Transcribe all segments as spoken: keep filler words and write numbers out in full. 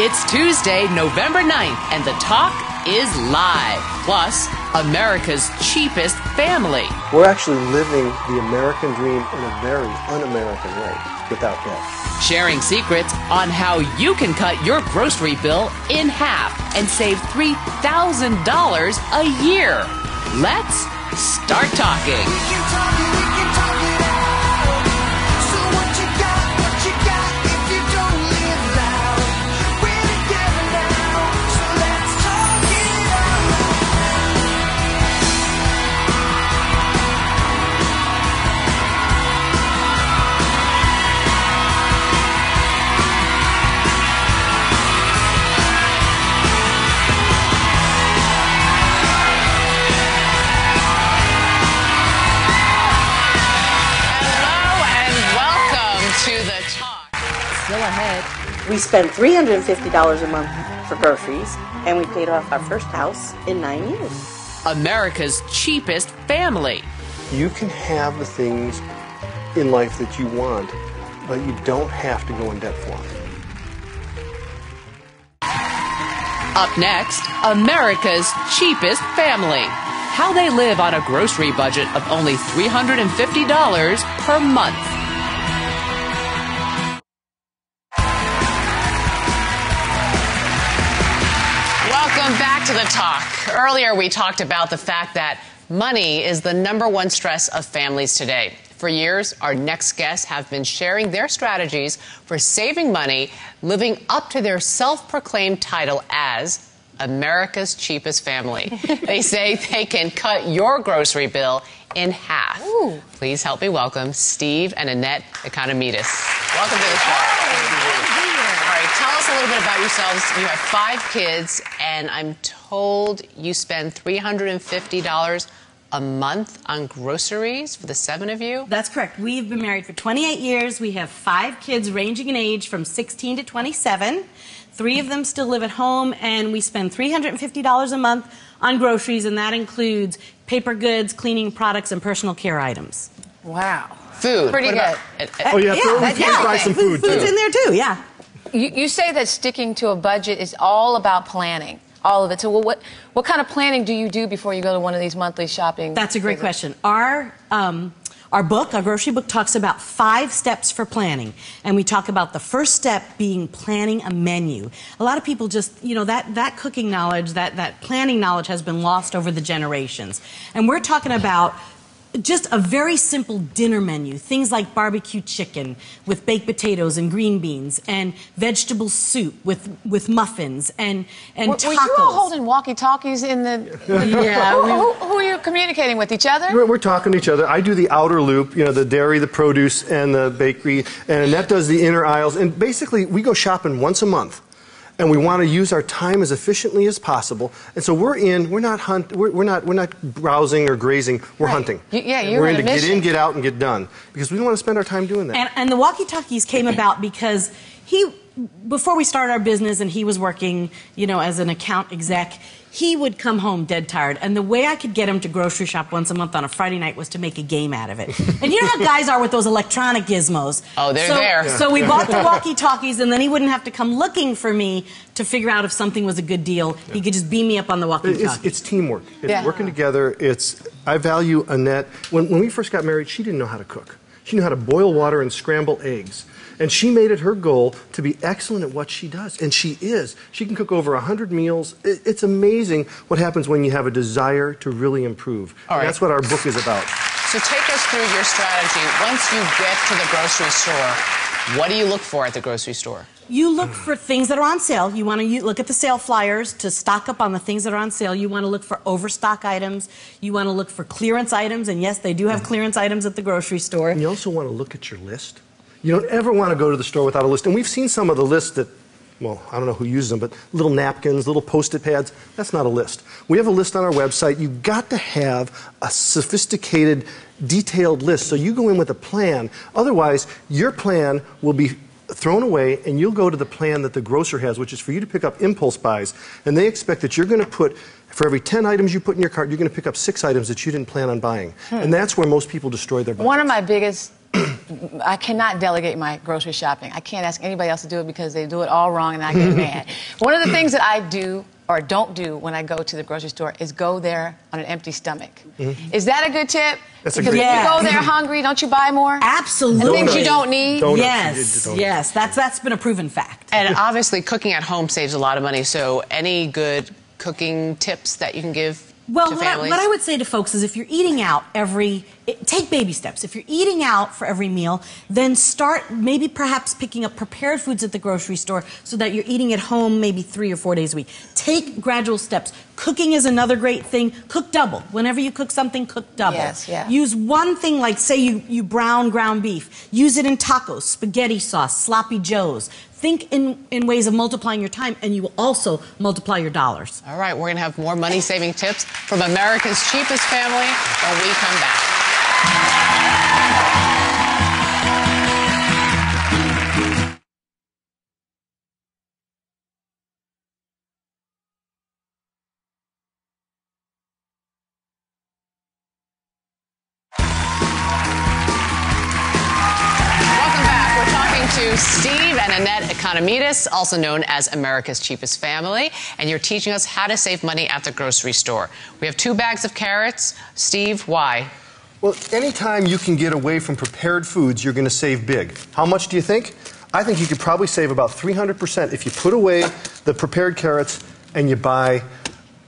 It's Tuesday, November ninth, and the talk is live. Plus, America's Cheapest Family. We're actually living the American dream in a very un-American way, without doubt. Sharing secrets on how you can cut your grocery bill in half and save three thousand dollars a year. Let's start talking. We can talk, we can talk it out. So what you got, what you got, if you don't live loud. We're together now, so let's talk it out. We spent three hundred fifty dollars a month for groceries, and we paid off our first house in nine years. America's Cheapest Family. You can have the things in life that you want, but you don't have to go in debt for them. Up next, America's Cheapest Family. How they live on a grocery budget of only three hundred fifty dollars per month. To the talk. Earlier, we talked about the fact that money is the number one stress of families today. For years, our next guests have been sharing their strategies for saving money, living up to their self-proclaimed title as America's Cheapest Family. They say they can cut your grocery bill in half. Ooh. Please help me welcome Steve and Annette Economides. Welcome to the show. Hey. Tell us a little bit about yourselves. You have five kids, and I'm told you spend three hundred fifty dollars a month on groceries for the seven of you? That's correct. We've been married for twenty-eight years. We have five kids ranging in age from sixteen to twenty-seven. Three of them still live at home, and we spend three hundred fifty dollars a month on groceries, and that includes paper goods, cleaning products, and personal care items. Wow. Food. Pretty good. Oh, yeah, yeah, buy some food, too. Food's in there, too, yeah. You, you say that sticking to a budget is all about planning, all of it. So what, what kind of planning do you do before you go to one of these monthly shopping? That's a great figures? question. Our, um, our book, our grocery book, talks about five steps for planning. And we talk about the first step being planning a menu. A lot of people just, you know, that, that cooking knowledge, that, that planning knowledge has been lost over the generations. And we're talking about just a very simple dinner menu, things like barbecue chicken with baked potatoes and green beans and vegetable soup with, with muffins and, and were, tacos. Were you all holding walkie-talkies in the... yeah, who, who, who are you communicating with? Each other? We're, we're talking to each other. I do the outer loop, you know, the dairy, the produce, and the bakery, and Annette does the inner aisles. And basically, we go shopping once a month. And we want to use our time as efficiently as possible. And so we're in, we're not hunt, we're, we're not, we're not browsing or grazing, we're right. hunting. You, yeah, you're We're in to get in, get out, and get done. Because we don't want to spend our time doing that. And, and the walkie-talkies came about because he, before we started our business and he was working, you know, as an account exec, he would come home dead tired. And the way I could get him to grocery shop once a month on a Friday night was to make a game out of it. And you know how guys are with those electronic gizmos. Oh, they're so, there. Yeah. So we bought the walkie-talkies, and then he wouldn't have to come looking for me to figure out if something was a good deal. Yeah. He could just beam me up on the walkie-talkie. It's, it's teamwork. It's yeah. working together. It's, I value Annette. When, when we first got married, she didn't know how to cook. She knew how to boil water and scramble eggs. And she made it her goal to be excellent at what she does. And she is. She can cook over one hundred meals. It's amazing what happens when you have a desire to really improve. All right. That's what our book is about. So take us through your strategy. Once you get to the grocery store, what do you look for at the grocery store? You look for things that are on sale. You want to look at the sale flyers to stock up on the things that are on sale. You want to look for overstock items. You want to look for clearance items. And, yes, they do have clearance items at the grocery store. And you also want to look at your list. You don't ever want to go to the store without a list. And we've seen some of the lists that, well, I don't know who uses them, but little napkins, little Post-it pads. That's not a list. We have a list on our website. You've got to have a sophisticated, detailed list. So you go in with a plan. Otherwise, your plan will be thrown away, and you'll go to the plan that the grocer has, which is for you to pick up impulse buys. And they expect that you're going to put, for every ten items you put in your cart, you're going to pick up six items that you didn't plan on buying. Hmm. And that's where most people destroy their budgets. One of my biggest I cannot delegate my grocery shopping. I can't ask anybody else to do it because they do it all wrong and I get mad. One of the things that I do or don't do when I go to the grocery store is go there on an empty stomach. Mm-hmm. Is that a good tip? That's a good tip. Because if you go there hungry, don't you buy more? Absolutely. And things you don't need? Donuts. Yes, yes. That's, that's been a proven fact. And obviously cooking at home saves a lot of money, so any good cooking tips that you can give? Well, what I, what I would say to folks is if you're eating out every, it, take baby steps. If you're eating out for every meal, then start maybe perhaps picking up prepared foods at the grocery store so that you're eating at home maybe three or four days a week. Take gradual steps. Cooking is another great thing. Cook double. Whenever you cook something, cook double. Yes, yeah. Use one thing like, say you, you brown ground beef. Use it in tacos, spaghetti sauce, sloppy joes. Think in, in ways of multiplying your time, and you will also multiply your dollars. All right, we're going to have more money-saving tips from America's Cheapest Family when we come back. Steve and Annette Economides, also known as America's Cheapest Family, and you're teaching us how to save money at the grocery store. We have two bags of carrots. Steve, why? Well, anytime you can get away from prepared foods, you're going to save big. How much do you think? I think you could probably save about three hundred percent if you put away the prepared carrots and you buy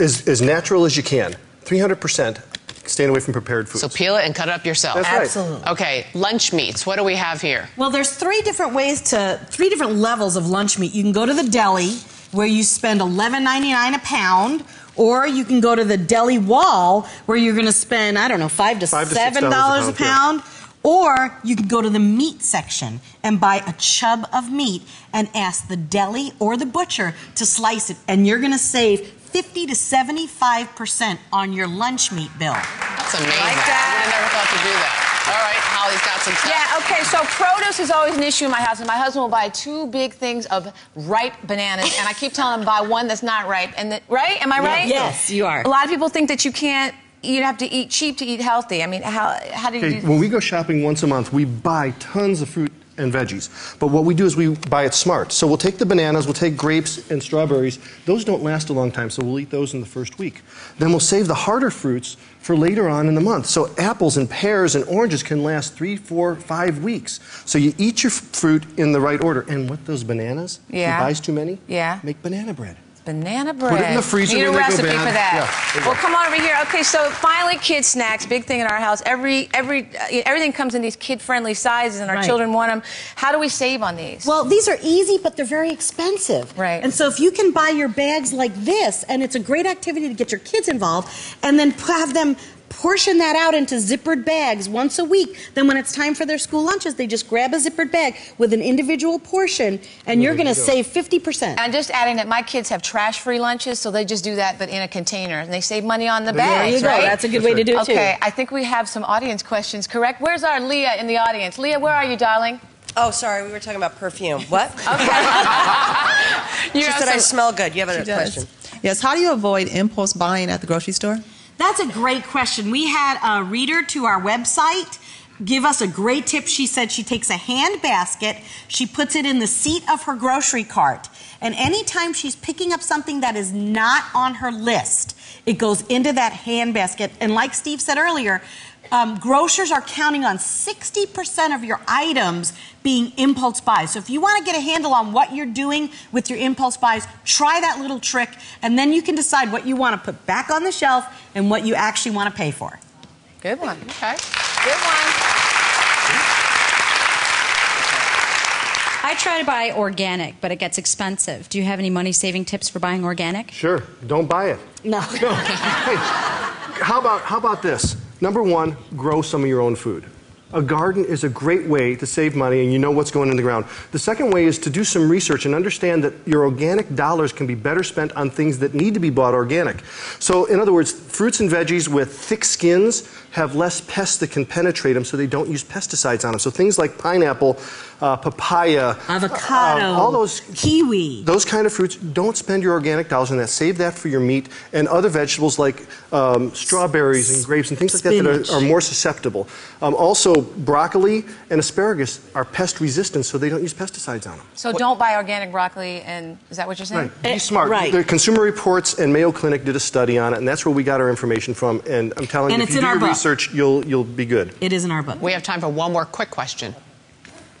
as, as natural as you can. three hundred percent. Staying away from prepared foods. So peel it and cut it up yourself. That's right. Absolutely. Okay, lunch meats. What do we have here? Well, there's three different ways to, three different levels of lunch meat. You can go to the deli where you spend eleven ninety-nine a pound, or you can go to the deli wall where you're going to spend, I don't know, five to five seven to dollars a pound. A pound. Yeah. Or you can go to the meat section and buy a chub of meat and ask the deli or the butcher to slice it, and you're going to save fifty to seventy-five percent on your lunch meat bill. That's amazing. Like that. I would have never thought to do that. All right, Holly's got some stuff. Yeah, okay, so produce is always an issue in my house, and my husband will buy two big things of ripe bananas, and I keep telling him, buy one that's not ripe. And the, right? Am I right? Yes, you are. A lot of people think that you can't, you'd have to eat cheap to eat healthy. I mean, how, how do you okay, do when we go shopping once a month, we buy tons of fruit and veggies. But what we do is we buy it smart. So we'll take the bananas, we'll take grapes and strawberries. Those don't last a long time, so we'll eat those in the first week. Then we'll save the harder fruits for later on in the month. So apples and pears and oranges can last three, four, five weeks. So you eat your fruit in the right order. And what, those bananas? Yeah. He buys too many? Yeah. Make banana bread. Banana bread. Put it in the freezer. Need a recipe for that. Yeah, well, come on over here. Okay, so finally, kid snacks, big thing in our house. Every, every, everything comes in these kid-friendly sizes, and our right. children want them. How do we save on these? Well, these are easy, but they're very expensive. Right. And so if you can buy your bags like this, and it's a great activity to get your kids involved, and then have them portion that out into zippered bags once a week. Then when it's time for their school lunches, they just grab a zippered bag with an individual portion, and you're going to save fifty percent. I'm just adding that my kids have trash-free lunches, so they just do that, but in a container, and they save money on the bags, right? That's a good way to do it, too. Okay, I think we have some audience questions, correct? Where's our Leah in the audience? Leah, where are you, darling? Oh, sorry, we were talking about perfume. What? Okay. She said I smell good. You have another question. Yes, how do you avoid impulse buying at the grocery store? That's a great question. We had a reader to our website give us a great tip. She said she takes a hand basket, she puts it in the seat of her grocery cart, and anytime she's picking up something that is not on her list, it goes into that hand basket. And like Steve said earlier, Um, grocers are counting on sixty percent of your items being impulse buys. So if you want to get a handle on what you're doing with your impulse buys, try that little trick, and then you can decide what you want to put back on the shelf and what you actually want to pay for. Good one. Okay. Good one. I try to buy organic, but it gets expensive. Do you have any money-saving tips for buying organic? Sure. Don't buy it. No. No. Hey, how about, how about this? Number one, grow some of your own food. A garden is a great way to save money, and you know what's going in the ground. The second way is to do some research and understand that your organic dollars can be better spent on things that need to be bought organic. So, in other words, fruits and veggies with thick skins have less pests that can penetrate them, so they don't use pesticides on them. So things like pineapple, uh, papaya, avocado, uh, all those kiwi, those kind of fruits. Don't spend your organic dollars on that. Save that for your meat and other vegetables like um, strawberries and grapes and things like that that are, are more susceptible. Um, also, broccoli and asparagus are pest resistant, so they don't use pesticides on them. So what? Don't buy organic broccoli, and is that what you're saying? Right. Be smart. Right. The Consumer Reports and Mayo Clinic did a study on it, and that's where we got our information from. And I'm telling and you, if you do your book. research, you'll you'll be good. It is in our book. We have time for one more quick question.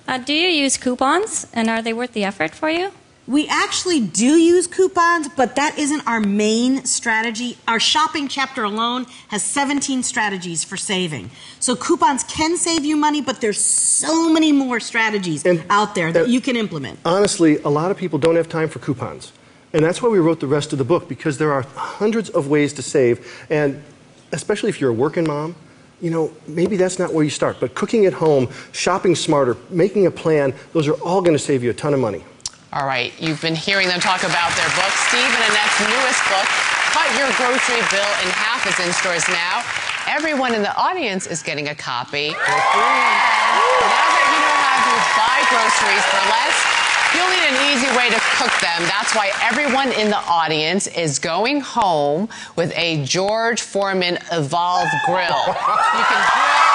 Uh, do you use coupons, and are they worth the effort for you? We actually do use coupons, but that isn't our main strategy. Our shopping chapter alone has seventeen strategies for saving. So coupons can save you money, but there's so many more strategies and, out there that you can implement. Honestly, a lot of people don't have time for coupons. And that's why we wrote the rest of the book, because there are hundreds of ways to save. And especially if you're a working mom, you know, maybe that's not where you start. But cooking at home, shopping smarter, making a plan, those are all going to save you a ton of money. All right, you've been hearing them talk about their book, Steve and Annette's newest book, Cut Your Grocery Bill in Half, is in stores now. Everyone in the audience is getting a copy. Yeah. Now that you know how to buy groceries for less, you'll need an easy way to cook them. That's why everyone in the audience is going home with a George Foreman Evolve Grill. You can grill